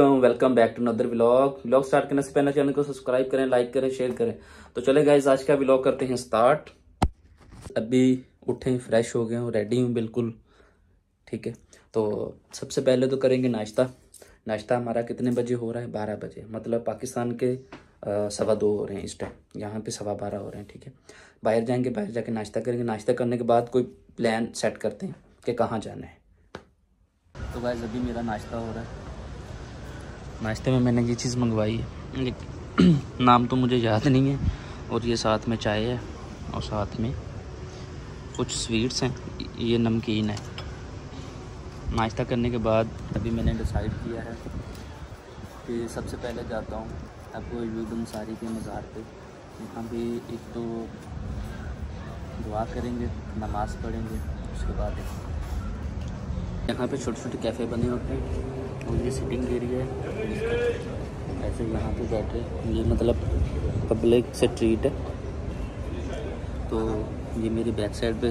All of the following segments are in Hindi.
Welcome back to another vlog start करने से पहले चैनल को सब्सक्राइब करें, लाइक करें, शेयर करें। तो चले गाइस आज का व्लॉग करते हैं स्टार्ट। अभी उठे, फ्रेश हो गए हूँ, रेडी हूँ बिल्कुल, ठीक है। तो सबसे पहले तो करेंगे नाश्ता। नाश्ता हमारा कितने बजे हो रहा है? 12 बजे, मतलब पाकिस्तान के 2:15 हो रहे हैं इस टाइम, यहाँ पे 12:15 हो रहे हैं, ठीक है। बाहर जाएंगे, बाहर जाके नाश्ता करेंगे। नाश्ता करने के बाद कोई प्लान सेट करते हैं कि कहाँ जाना है। तो गाइस अभी मेरा नाश्ता हो रहा है। नाश्ते में मैंने ये चीज़ मंगवाई है, लेकिन नाम तो मुझे याद नहीं है। और ये साथ में चाय है और साथ में कुछ स्वीट्स हैं, ये नमकीन है। नाश्ता करने के बाद अभी मैंने डिसाइड किया है कि सबसे पहले जाता हूँ आपको अय्यूब अंसारी के मज़ार पे। यहाँ भी एक तो दुआ करेंगे, नमाज़ पढ़ेंगे, उसके बाद यहाँ पे छोटे छोटे कैफ़े बने होते हैं। ये सिटिंग एरिया है, ऐसे यहाँ पे बैठे, ये मतलब पब्लिक से स्ट्रीट है। तो ये मेरी बैक साइड पे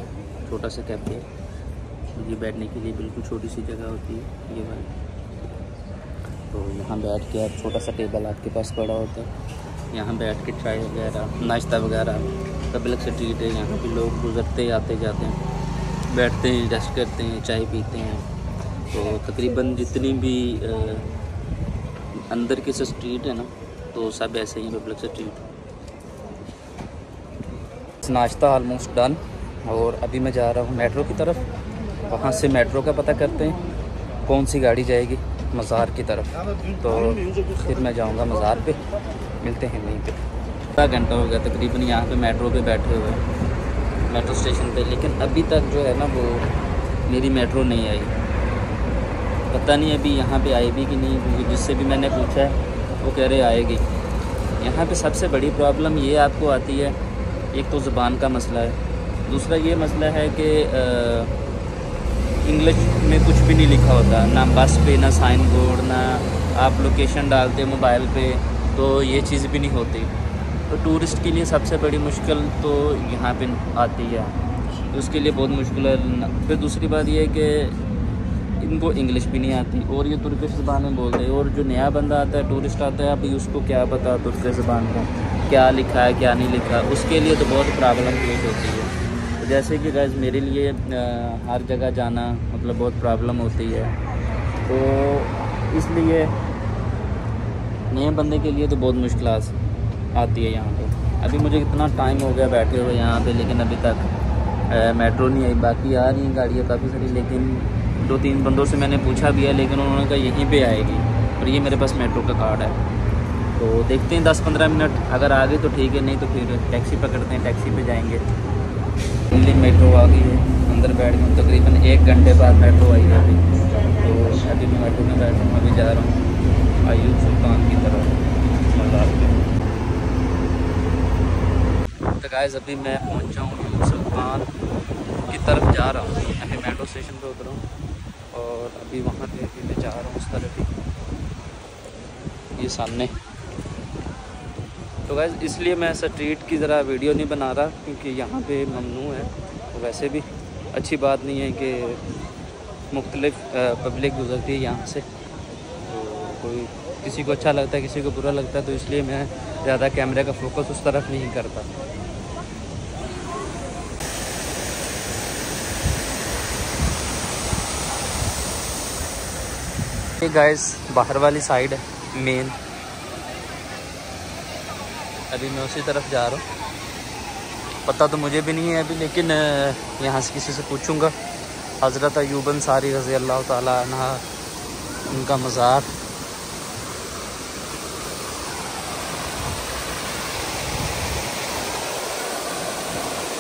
छोटा सा कैफे है, ये बैठने के लिए बिल्कुल छोटी सी जगह होती है ये वाली। तो यहाँ बैठ के आप, छोटा सा टेबल आपके पास पड़ा होता है, यहाँ बैठ के चाय वगैरह नाश्ता वगैरह। पब्लिक से स्ट्रीट है, यहाँ पे लोग गुजरते आते जाते हैं, बैठते हैं, रेस्ट करते हैं, चाय पीते हैं। तो तकरीबन जितनी भी अंदर की स्ट्रीट है ना, तो सब ऐसे ही पब्लिक स्ट्रीट। नाश्ता ऑलमोस्ट डन और अभी मैं जा रहा हूँ मेट्रो की तरफ। वहाँ से मेट्रो का पता करते हैं कौन सी गाड़ी जाएगी मज़ार की तरफ। तो फिर मैं जाऊँगा मज़ार पे, मिलते हैं वहीं पे। 1 घंटा हो गया तकरीबन यहाँ पे मेट्रो पे बैठे हुए, मेट्रो स्टेशन पे, लेकिन अभी तक जो है ना वो मेरी मेट्रो नहीं आई। पता नहीं अभी यहाँ पे आएगी कि नहीं, क्योंकि जिससे भी मैंने पूछा है वो कह रहे आएगी। यहाँ पे सबसे बड़ी प्रॉब्लम ये आपको आती है, एक तो ज़ुबान का मसला है, दूसरा ये मसला है कि इंग्लिश में कुछ भी नहीं लिखा होता, ना बस पे, ना साइन बोर्ड, ना आप लोकेशन डालते मोबाइल पे, तो ये चीज़ भी नहीं होती। तो टूरिस्ट के लिए सबसे बड़ी मुश्किल तो यहाँ पर आती है, उसके लिए बहुत मुश्किल है। फिर दूसरी बात यह है कि इनको इंग्लिश भी नहीं आती और ये तुर्किश ज़बान में बोलते हैं। और जो नया बंदा आता है, टूरिस्ट आता है, अभी उसको क्या पता तुर्किश ज़बान का क्या लिखा है क्या नहीं लिखा, उसके लिए तो बहुत प्रॉब्लम क्रिएट होती है। तो जैसे कि गाइस मेरे लिए हर जगह जाना मतलब बहुत प्रॉब्लम होती है, तो इसलिए नए बंदे के लिए तो बहुत मुश्किल आती है यहाँ पर। अभी मुझे इतना टाइम हो गया बैठे हुए यहाँ पर, लेकिन अभी तक मेट्रो नहीं आई। बाकी आ रही हैं गाड़ियाँ काफ़ी सारी, लेकिन 2-3 बंदों से मैंने पूछा भी है, लेकिन उन्होंने कहा यहीं पे आएगी। और ये मेरे पास मेट्रो का कार्ड है, तो देखते हैं 10-15 मिनट, अगर आ गई तो ठीक है, नहीं तो फिर टैक्सी पकड़ते हैं, टैक्सी पे जाएंगे। फुल्ली मेट्रो आ गई है, अंदर बैठ गई। तकरीबन 1 घंटे बाद मेट्रो आई है। तो अभी मैं मेट्रो में बैठ रहा हूँ, अभी जा रहा हूँ अय्यूब सुल्तान की तरफ। तो गाइस अभी मैं पहुँचा हूँ अय्यूब सुल्तान की तरफ, जा रहा हूँ। अभी मेट्रो स्टेशन पर उतरा हूँ और अभी वहाँ लेके मैं जा रहा हूँ उस तरफ ही, ये सामने। तो गाइस इसलिए मैं स्ट्रीट की ज़रा वीडियो नहीं बना रहा, क्योंकि यहाँ पे ममनू है। तो वैसे भी अच्छी बात नहीं है कि मुख्तलिफ पब्लिक गुजरती है यहाँ से, तो कोई किसी को अच्छा लगता है, किसी को बुरा लगता है, तो इसलिए मैं ज़्यादा कैमरे का फोकस उस तरफ नहीं करता। ये गाइस बाहर वाली साइड है मेन, अभी मैं उसी तरफ जा रहा हूँ। पता तो मुझे भी नहीं है अभी, लेकिन यहाँ से किसी से पूछूँगा। हज़रत अय्यूब अंसारी रज़ी अल्लाह ताला अन्हा, उनका मज़ार।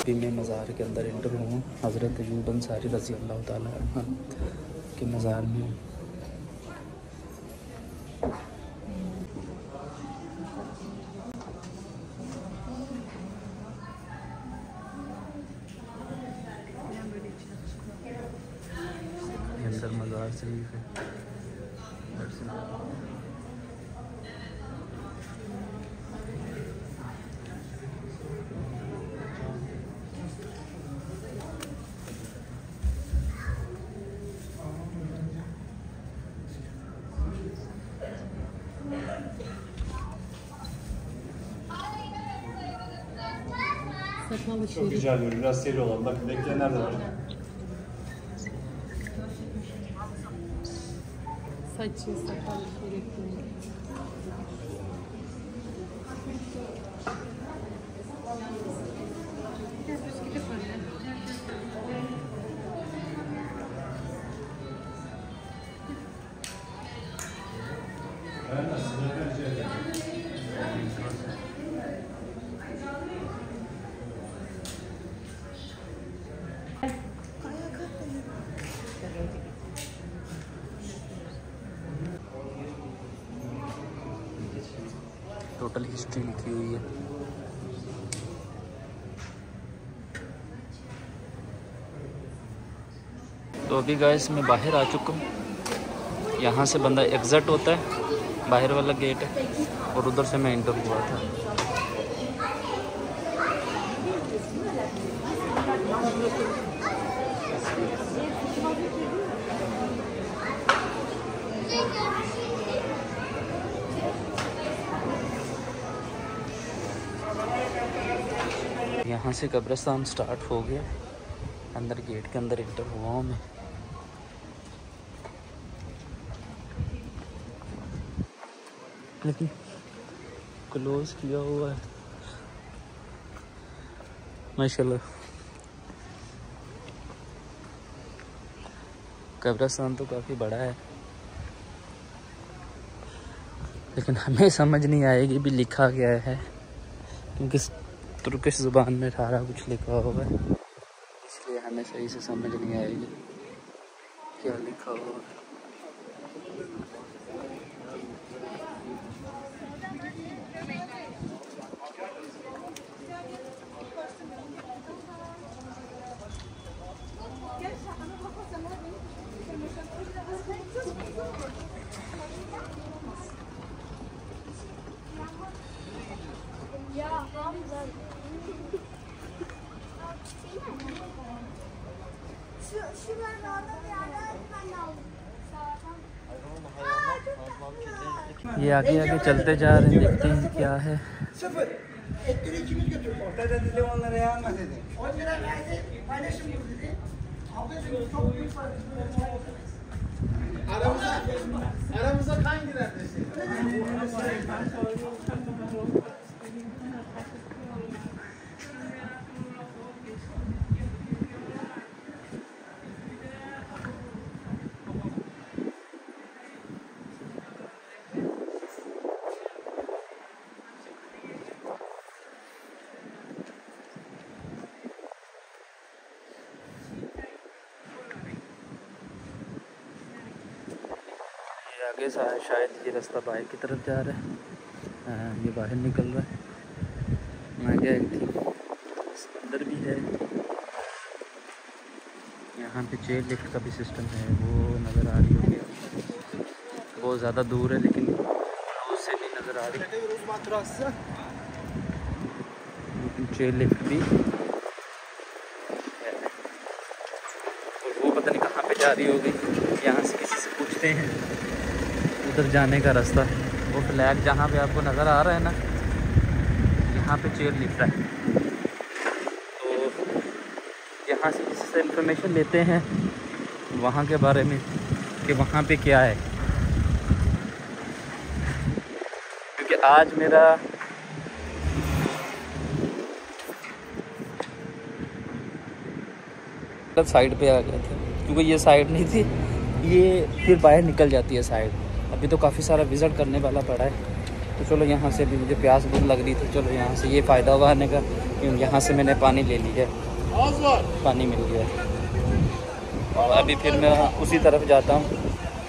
अभी मैं मज़ार के अंदर एंटर हुआ हूँ, हज़रत अय्यूब अंसारी रज़ी अल्लाह ताला अन्हा के मज़ार में। अंदर मज़ार शरीफ है, çalışmalı çok rica ediyorum. Biraz seri olalım. Bakın bekleyenler de var. Saçı, sakal gerektiğini. Total history लिखी हुई है। तो अभी गाइस मैं बाहर आ चुका हूँ। यहाँ से बंदा एग्जिट होता है, बाहर वाला गेट है, और उधर से मैं एंटर हुआ था। यहाँ से कब्रिस्तान स्टार्ट हो गया। अंदर गेट के अंदर एंटर हुआ हूँ मैं। लेकिन क्लोज किया हुआ है माशाल्लाह। कब्रिस्तान तो काफ़ी बड़ा है, लेकिन हमें समझ नहीं आएगी भी लिखा गया है, क्योंकि तुर्किश ज़ुबान में सारा कुछ लिखा हुआ है, इसलिए हमें सही से समझ नहीं आएगी क्या लिखा हुआ है। ये आगे आगे चलते जा रहे हैं, देखते हैं क्या है। आगे शायद ये रास्ता बाहर की तरफ जा रहा है, ये बाहर निकल रहा है। आगे अंदर भी है, यहाँ पे चेयर लिफ्ट का भी सिस्टम है, वो नज़र आ रही होगी। बहुत ज़्यादा दूर है लेकिन उससे भी नज़र आ रही है, लेकिन चेयर लिफ्ट भी है। और वो पता नहीं कहाँ पे जा रही होगी, यहाँ से किसी से पूछते हैं उधर जाने का रास्ता। वो फ्लैग जहाँ पे आपको नज़र आ रहा है ना, यहाँ पे चेयर लिफ्ट है, तो यहाँ से किसी से इंफॉर्मेशन लेते हैं वहाँ के बारे में कि वहाँ पे क्या है। क्योंकि आज मेरा साइड पे आ गया था, क्योंकि ये साइड नहीं थी, ये फिर बाहर निकल जाती है साइड। अभी तो काफ़ी सारा विज़िट करने वाला पड़ा है, तो चलो यहाँ से भी मुझे प्यास बहुत लग रही थी। चलो यहाँ से ये फ़ायदा हुआ आने का, क्योंकि यहाँ से मैंने पानी ले लिया, पानी मिल गया। और अभी फिर मैं उसी तरफ जाता हूँ,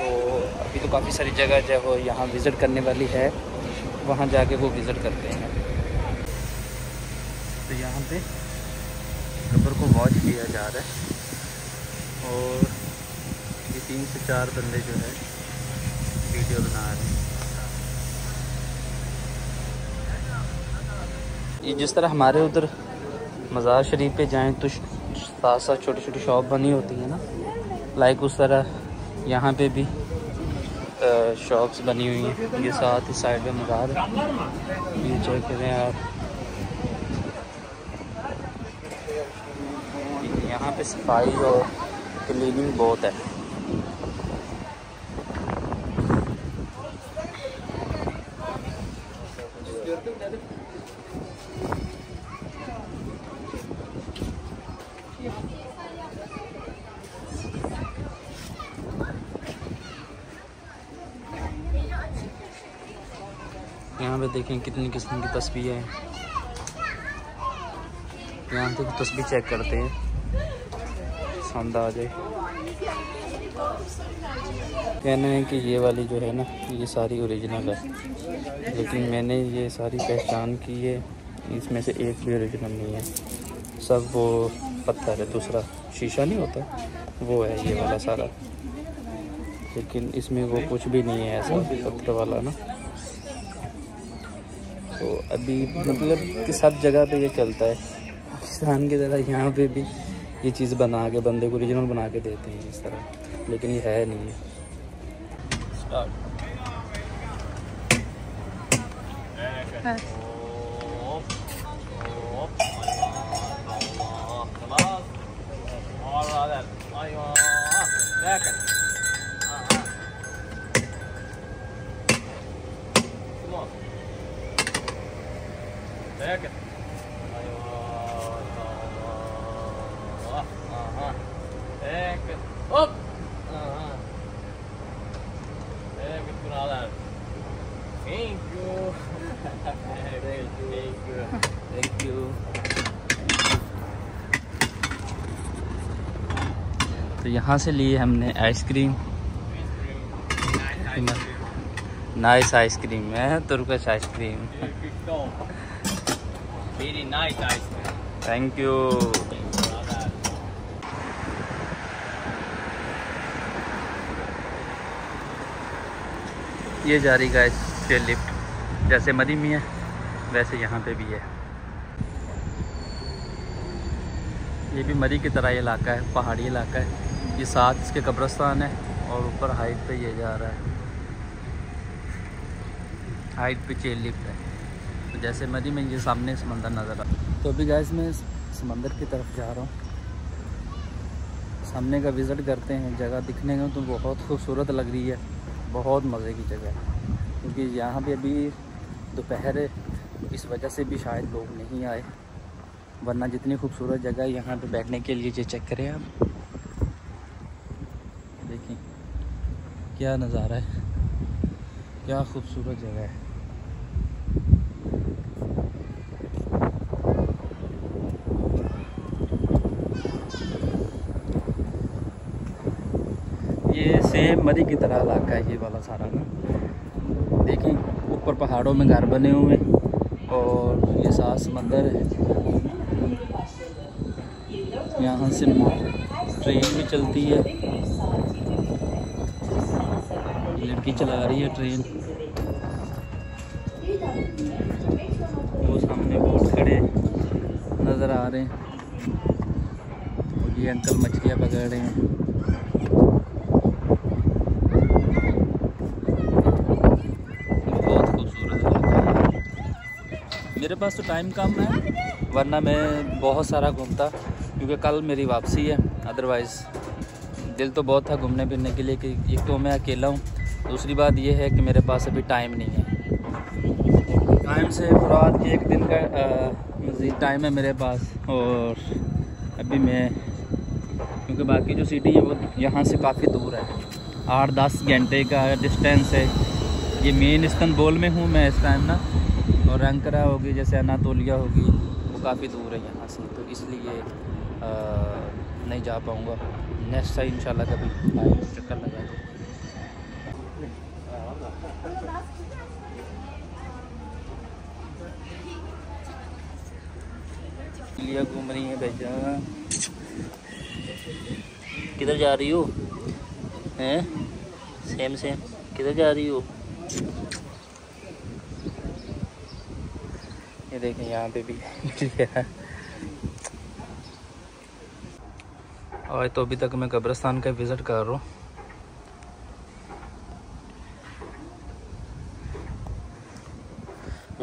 तो अभी तो काफ़ी सारी जगह जो है यहाँ विज़िट करने वाली है, वहाँ जाके वो विज़िट करते हैं। तो यहाँ पे कब्र को वॉच किया जा रहा है, और ये 3 से 4 बंदे जो है वीडियो बना रहे हैं। ये जिस तरह हमारे उधर मज़ार शरीफ पे जाएं तो साथ साथ छोटी छोटी शॉप बनी होती है ना, लाइक उस तरह यहाँ पे भी शॉप्स बनी हुई हैं। ये साथ ही साइड पे मज़ार है, ये चेक करें आप। यहाँ पे सफाई और क्लीनिंग बहुत है। यहाँ पे देखें कितनी किस्म की तस्वीरें हैं। यहाँ पे तस्वीर चेक करते हैं, पसंद आ जाए। कहना है कि ये वाली जो है ना ये सारी ओरिजिनल है, लेकिन मैंने ये सारी पहचान की है, इसमें से एक भी ओरिजिनल नहीं है, सब वो पत्थर है। दूसरा शीशा नहीं होता वो है ये वाला सारा, लेकिन इसमें वो कुछ भी नहीं है ऐसा पत्थर वाला ना। तो अभी मतलब कि सब जगह पे ये चलता है, पाकिस्तान की तरह यहाँ पे भी ये चीज़ बना के बंदे को ओरिजिनल बना के देते हैं इस तरह, लेकिन ये है नहीं है। तो यहाँ से लिए हमने आइसक्रीम, नाइस आइसक्रीम है, Turkish ice cream, very nice ice cream, thank you. ये जा रही गाइस स्टेयर लिफ्ट, जैसे मदी में है वैसे यहाँ पे भी है। ये भी मरी की तरह इलाका है, पहाड़ी इलाका है। ये साथ इसके कब्रिस्तान है और ऊपर हाइट पे ये जा रहा है, हाइट पे चेयर लिफ्ट है। तो जैसे मदी में ये सामने समंदर नज़र आ, तो अभी गाइस मैं समंदर की तरफ जा रहा हूँ। सामने का विज़िट करते हैं, जगह दिखने में तो बहुत खूबसूरत लग रही है, बहुत मज़े की जगह है। क्योंकि यहाँ पे अभी दोपहर है, इस वजह से भी शायद लोग नहीं आए, वरना जितनी खूबसूरत जगह है यहाँ पे बैठने के लिए। ये चेक करें आप, देखिए क्या नज़ारा है, क्या खूबसूरत जगह है। ये सेम मरी की तरह इलाका है ये वाला सारा ना। देखिए ऊपर पहाड़ों में घर बने हुए हैं और ये साथ समंदर है। यहाँ से ट्रेन भी चलती है, लड़की चला रही है ट्रेन। वो सामने बोट खड़े नज़र आ रहे हैं और ये अंकल मछलियाँ पकड़ रहे हैं। बहुत खूबसूरत है। मेरे पास तो टाइम कम है, वरना मैं बहुत सारा घूमता, क्योंकि कल मेरी वापसी है। अदरवाइज़ दिल तो बहुत था घूमने फिरने के लिए, कि एक तो मैं अकेला हूँ, दूसरी बात यह है कि मेरे पास अभी टाइम नहीं है। टाइम से मुराद एक दिन का मज़ीद टाइम है मेरे पास। और अभी मैं, क्योंकि बाकी जो सिटी है वो यहाँ से काफ़ी दूर है, 8-10 घंटे का डिस्टेंस है। ये मेन इस्तांबुल में हूँ मैं इस टाइम ना, और अंकारा होगी जैसे अनातोलिया होगी वो काफ़ी दूर है यहाँ से, तो इसलिए नहीं जा पाऊँगा। नेक्स्ट टाइम इंशाल्लाह कभी चक्कर लगा दूँ। चिड़िया घूम रही है बेजा, किधर जा रही हो? हैं सेम सेम, किधर जा रही हो? ये देखें यहाँ पे भी चिड़िया। और तो अभी तक मैं कब्रिस्तान का विज़िट कर रहा हूँ।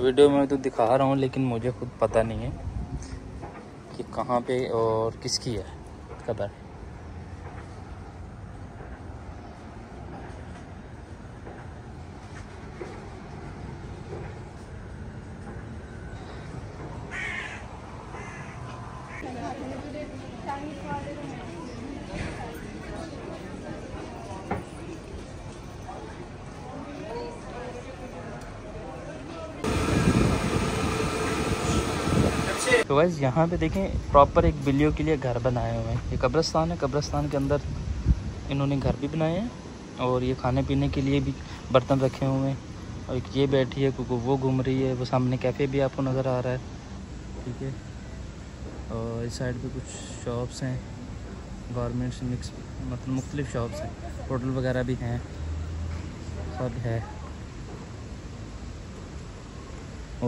वीडियो में तो दिखा रहा हूँ, लेकिन मुझे खुद पता नहीं है कि कहाँ पे और किसकी है। कब्र। तो वैसे यहाँ पे देखें प्रॉपर एक बिल्लियों के लिए घर बनाए हुए हैं। ये कब्रिस्तान है, कब्रिस्तान के अंदर इन्होंने घर भी बनाए हैं और ये खाने पीने के लिए भी बर्तन रखे हुए हैं। और ये बैठी है क्योंकि वो घूम रही है, वो सामने कैफ़े भी आपको नज़र आ रहा है, ठीक है। और इस साइड पे कुछ शॉप्स हैं, गारमेंट्स मिक्स मतलब मुख्तलिफ शॉप्स हैं, होटल वगैरह भी हैं, सब है।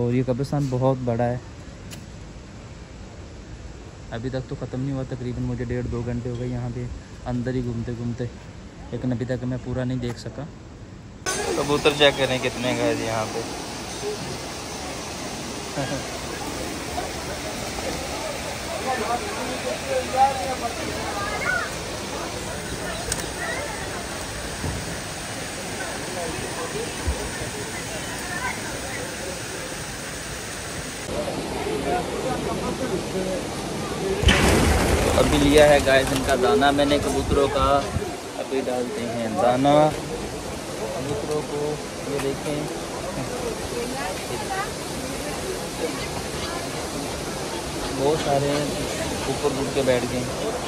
और ये कब्रिस्तान बहुत बड़ा है, अभी तक तो ख़त्म नहीं हुआ। तकरीबन मुझे 1.5-2 घंटे हो गए यहाँ पे अंदर ही घूमते घूमते, लेकिन अभी तक मैं पूरा नहीं देख सका। कबूतर चेक करें कितने गए जी यहाँ पे। अभी लिया है गाइस इनका दाना मैंने कबूतरों का, अभी डालते हैं दाना कबूतरों को। ये देखें बहुत सारे ऊपर उड़ के बैठ गए।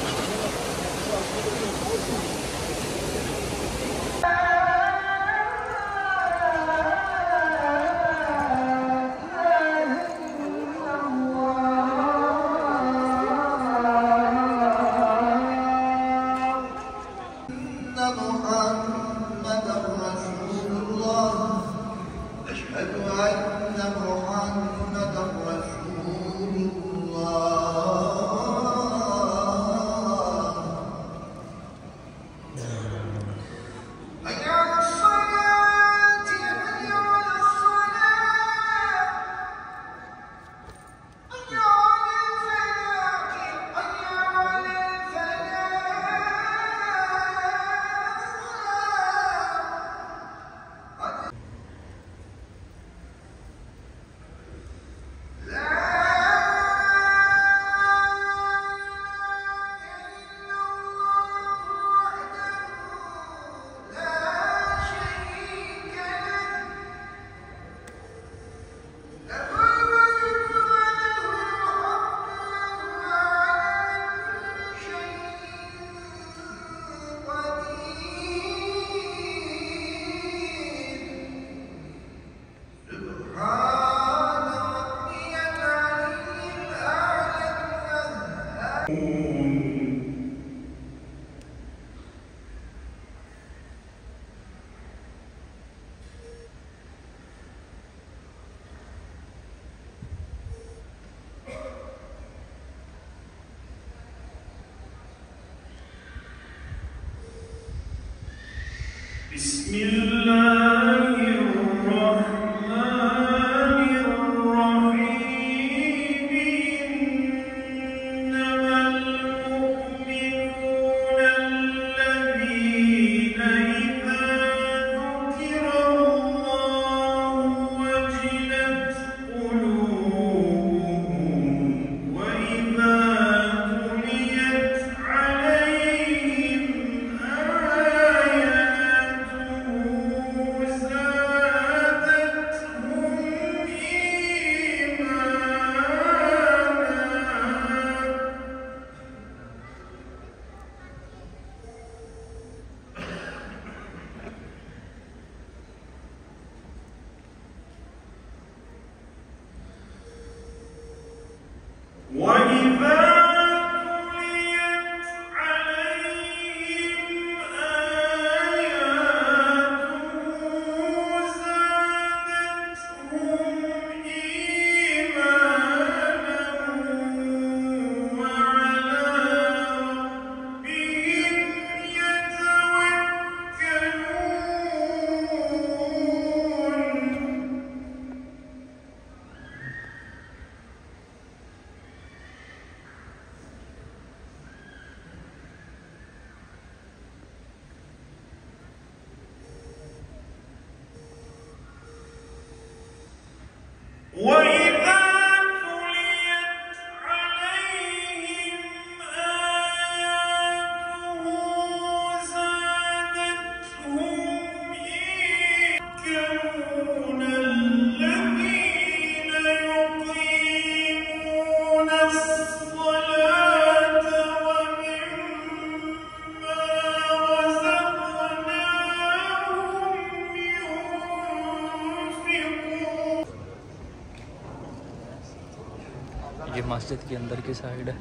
मस्जिद के अंदर की साइड है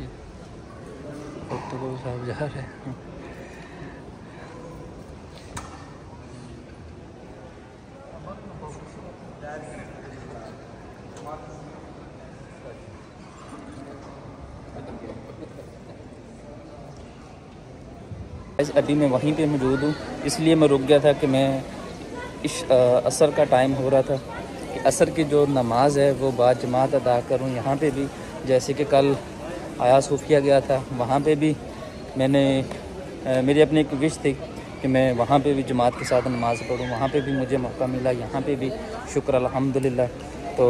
ये, तो साहब जा रहे हैं। अभी मैं वहीं पे मौजूद हूँ, इसलिए मैं रुक गया था कि मैं इस असर का टाइम हो रहा था कि असर की जो नमाज़ है वो बाजमात अदा करूँ। यहाँ पे भी जैसे कि कल आया सूफिया गया था, वहाँ पे भी मैंने मेरी अपनी एक विश थी कि मैं वहाँ पे भी जमात के साथ नमाज़ पढ़ूँ, वहाँ पे भी मुझे मौका मिला, यहाँ पे भी शुक्र अल्हम्दुलिल्लाह। तो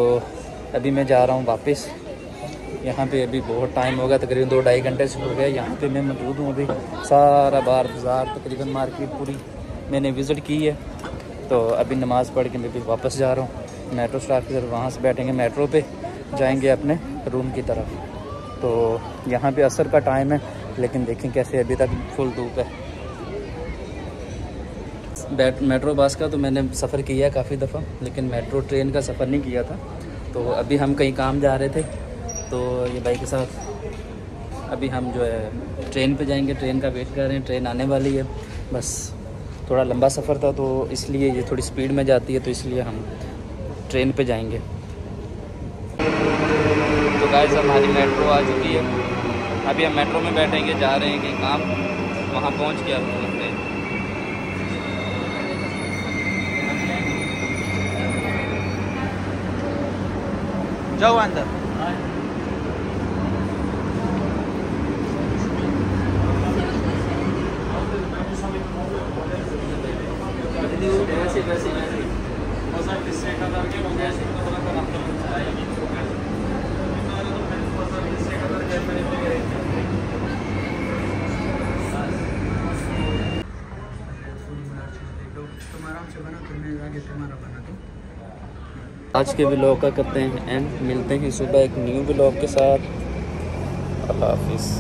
अभी मैं जा रहा हूँ वापस। यहाँ पे अभी बहुत टाइम हो गया, तकरीबन 2-2.5 घंटे से हो गया यहाँ पे मैं मौजूद हूँ। अभी सारा बाजार तकरीबन मार्केट पूरी मैंने विज़िट की है। तो अभी नमाज़ पढ़ के मैं भी वापस जा रहा हूँ मेट्रो स्टाफ की तरफ, वहाँ से बैठेंगे मेट्रो पे, जाएंगे अपने रूम की तरफ। तो यहाँ पे असर का टाइम है, लेकिन देखें कैसे अभी तक फुल धूप है। मेट्रो बस का तो मैंने सफ़र किया काफ़ी दफ़ा, लेकिन मेट्रो ट्रेन का सफ़र नहीं किया था। तो अभी हम कहीं काम जा रहे थे, तो ये भाई के साथ अभी हम जो है ट्रेन पे जाएंगे, ट्रेन का वेट कर रहे हैं, ट्रेन आने वाली है। बस थोड़ा लंबा सफ़र था तो इसलिए ये थोड़ी स्पीड में जाती है, तो इसलिए हम ट्रेन पे जाएंगे। तो गाइस हमारी मेट्रो आ चुकी है, अभी हम मेट्रो में बैठेंगे, जा रहे हैं कि काम, वहाँ पहुँच के आपको मिलते हैं। जाओ अंदर। आज के व्लॉग का करते हैं एंड, मिलते हैं सुबह एक न्यू व्लॉग के साथ। अल्लाह हाफिज़।